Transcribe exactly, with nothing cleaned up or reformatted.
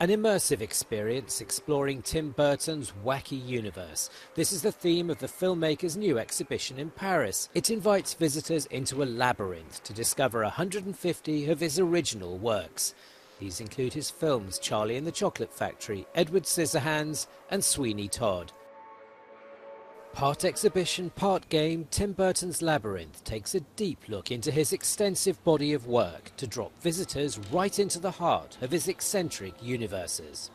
An immersive experience exploring Tim Burton's wacky universe. This is the theme of the filmmaker's new exhibition in Paris. It invites visitors into a labyrinth to discover one hundred fifty of his original works. These include his films Charlie and the Chocolate Factory, Edward Scissorhands and Sweeney Todd. Part exhibition, part game, Tim Burton's Labyrinth takes a deep look into his extensive body of work to drop visitors right into the heart of his eccentric universes.